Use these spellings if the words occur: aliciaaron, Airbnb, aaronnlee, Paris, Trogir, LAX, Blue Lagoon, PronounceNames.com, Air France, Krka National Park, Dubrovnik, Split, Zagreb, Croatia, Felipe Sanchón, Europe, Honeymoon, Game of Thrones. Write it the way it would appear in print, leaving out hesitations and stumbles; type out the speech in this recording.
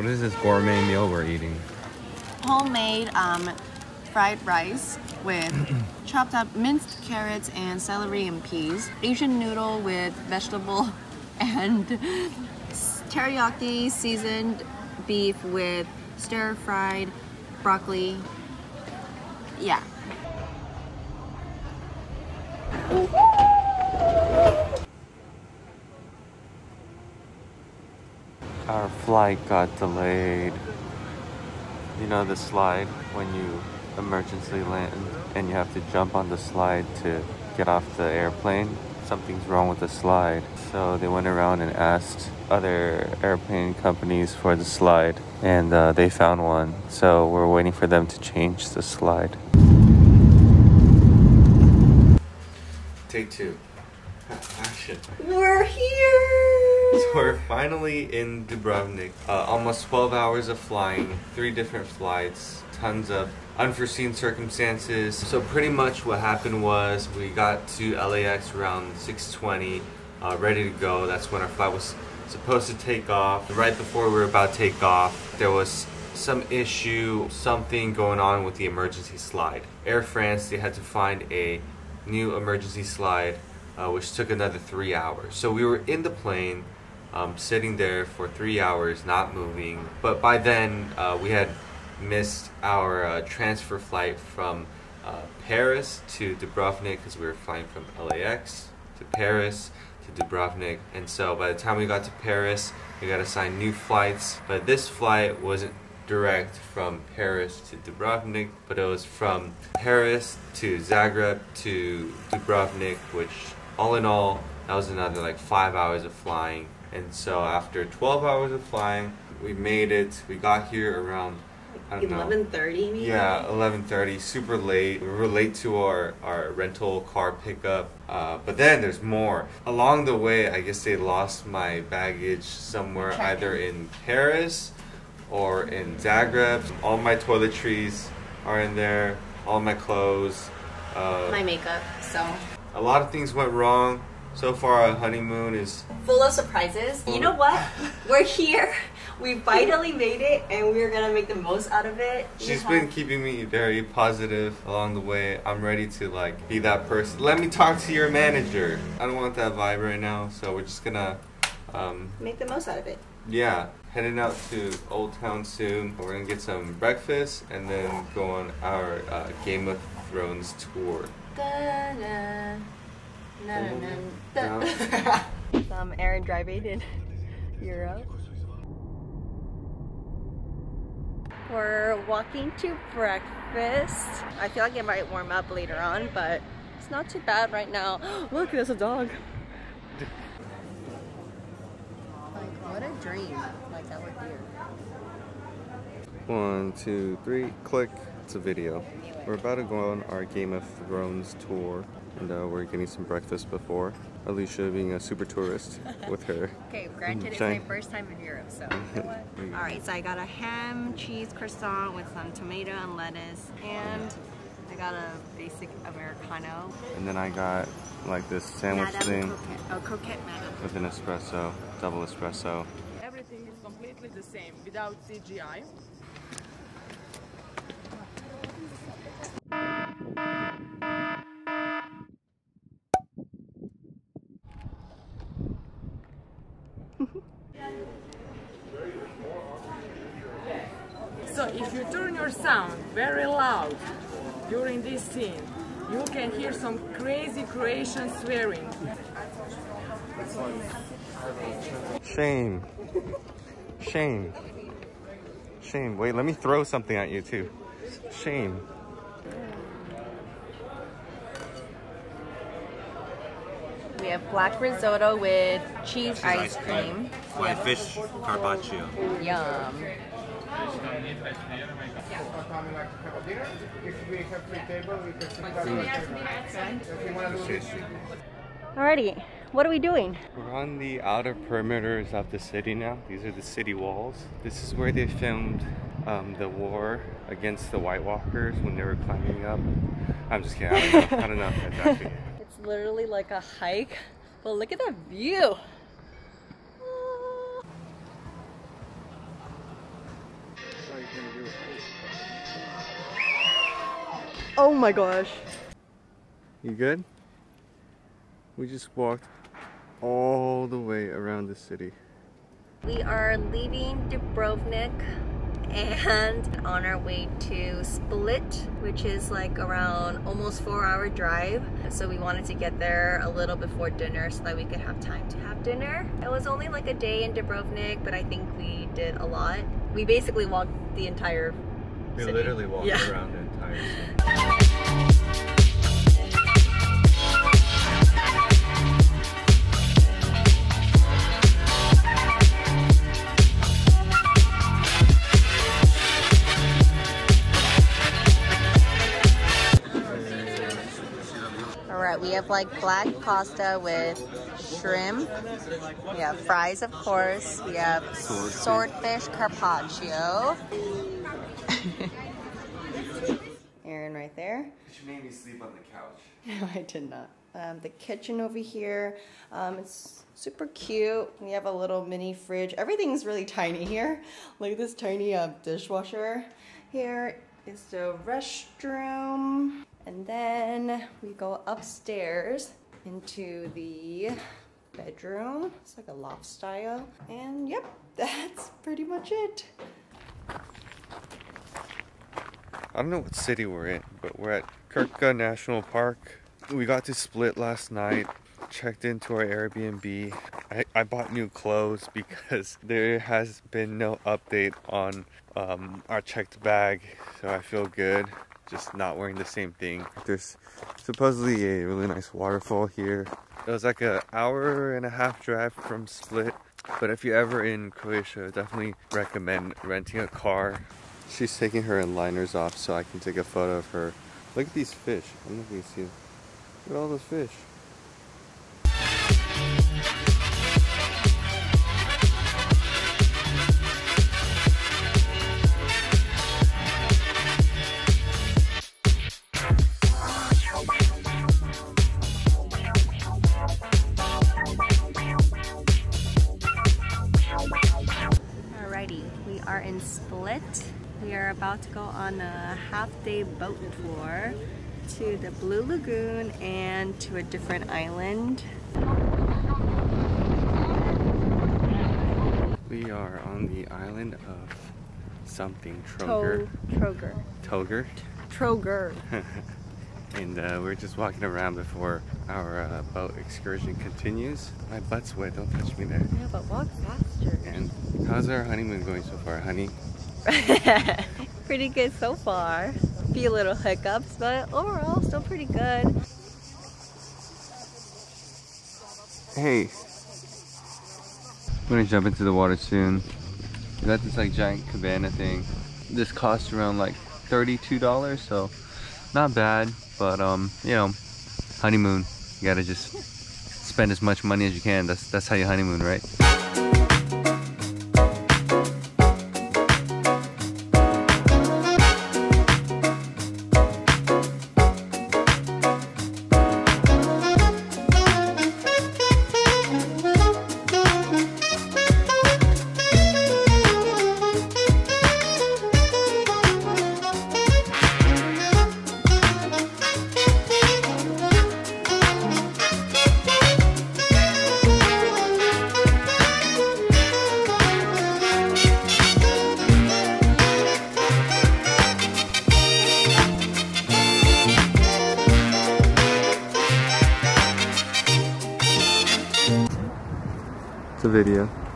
What is this gourmet meal we're eating? Homemade fried rice with chopped up minced carrots and celery and peas. Asian noodle with vegetable and teriyaki seasoned beef with stir-fried broccoli. Yeah. Our flight got delayed. You know the slide when you emergency land and you have to jump on the slide to get off the airplane? Something's wrong with the slide. So they went around and asked other airplane companies for the slide, and they found one. So we're waiting for them to change the slide. Take two. Action. We're here! So we're finally in Dubrovnik. Almost 12 hours of flying, 3 different flights, tons of unforeseen circumstances. So pretty much what happened was we got to LAX around 6:20, ready to go. That's when our flight was supposed to take off. Right before we were about to take off, there was some issue, something going on with the emergency slide. Air France, they had to find a new emergency slide, which took another 3 hours. So we were in the plane, sitting there for 3 hours, not moving. But by then, we had missed our transfer flight from Paris to Dubrovnik, because we were flying from LAX to Paris to Dubrovnik. And so by the time we got to Paris, we got assigned new flights. But this flight wasn't direct from Paris to Dubrovnik, but it was from Paris to Zagreb to Dubrovnik, which all in all, that was another like 5 hours of flying. And so after 12 hours of flying, we made it. We got here around, I don't know, 11:30 maybe? Yeah, 11:30, super late. We were late to our rental car pickup. But then there's more. Along the way, I guess they lost my baggage somewhere, either in Paris or in Zagreb. All my toiletries are in there, all my clothes. My makeup, so. A lot of things went wrong. So far, our honeymoon is full of surprises. You know what? We're here. We finally made it, and we're gonna make the most out of it. She's been keeping me very positive along the way. I'm ready to like be that person. Let me talk to your manager. I don't want that vibe right now, so we're just gonna make the most out of it. Yeah, heading out to Old Town soon. We're gonna get some breakfast and then go on our Game of Thrones tour. Some errand driving in Europe. We're walking to breakfast. I feel like it might warm up later on, but it's not too bad right now. Look, there's a dog. What a dream, like that would be. 1, 2, 3, click. It's a video. We're about to go on our Game of Thrones tour, and we're getting some breakfast before. Alicia being a super tourist with her. Okay, granted it's my first time in Europe, so you know what? Alright, so I got a ham, cheese croissant with some tomato and lettuce, and I got a basic Americano. And then I got like this sandwich thing. Oh, croquette madame. With an espresso, double espresso. Everything is completely the same, without CGI. So if you turn your sound very loud during this scene, you can hear some crazy Croatian swearing. Shame. Shame. Shame. Wait, let me throw something at you too. Shame. We have black risotto with cheese ice cream. Fried fish carpaccio. Yum. Alrighty, what are we doing? We're on the outer perimeters of the city now. These are the city walls. This is where they filmed the war against the White Walkers when they were climbing up. I'm just kidding, I don't know if that's actually. It's literally like a hike, but look at that view. Oh my gosh. You good? We just walked all the way around the city. We are leaving Dubrovnik and on our way to Split, which is like around almost 4-hour drive. So we wanted to get there a little before dinner so that we could have time to have dinner. It was only like a day in Dubrovnik, but I think we did a lot. We basically walked the entire city. We literally walked around the entire city. We have like black pasta with shrimp, we have fries of course, we have swordfish carpaccio. Aaron right there. She made me sleep on the couch. No, I did not. The kitchen over here, it's super cute. We have a little mini fridge. Everything's really tiny here. Look at this tiny dishwasher. Here is the restroom. And then we go upstairs into the bedroom. It's like a loft style. And yep, that's pretty much it. I don't know what city we're in, but we're at Krka National Park. We got to Split last night, checked into our Airbnb. I bought new clothes because there has been no update on our checked bag, so I feel good. Just not wearing the same thing. There's supposedly a really nice waterfall here. It was like an 1.5-hour drive from Split, but if you're ever in Croatia, I definitely recommend renting a car. She's taking her liners off so I can take a photo of her. Look at these fish. I don't know if you can see them. Look at all those fish. We are about to go on a half-day boat tour to the Blue Lagoon and to a different island. We are on the island of something, Trogir. Trogir. Trogir. And we're just walking around before our boat excursion continues. My butt's wet, don't touch me there. Yeah, but walk faster. And how's our honeymoon going so far, honey? Pretty good so far. A few little hiccups, but overall still pretty good. Hey, I'm gonna jump into the water soon. We got this like giant cabana thing. This costs around like $32, so not bad, but you know, honeymoon, you gotta just spend as much money as you can. That's how you honeymoon, right? Video.